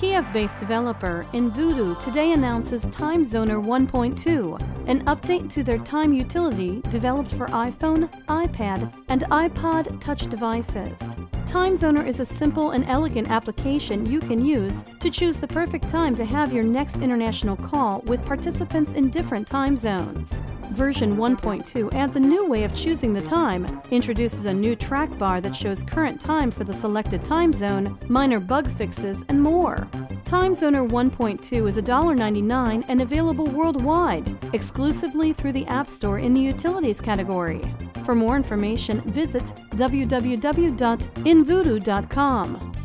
Kiev-based developer InVooDoo today announces TimeZoner 1.2, an update to their time utility developed for iPhone, iPad, and iPod touch devices. TimeZoner is a simple and elegant application you can use to choose the perfect time to have your next international call with participants in different time zones. Version 1.2 adds a new way of choosing the time, introduces a new track bar that shows current time for the selected time zone, minor bug fixes, and more. TimeZoner 1.2 is $1.99 and available worldwide, exclusively through the App Store in the Utilities category. For more information, visit www.invoodoo.com.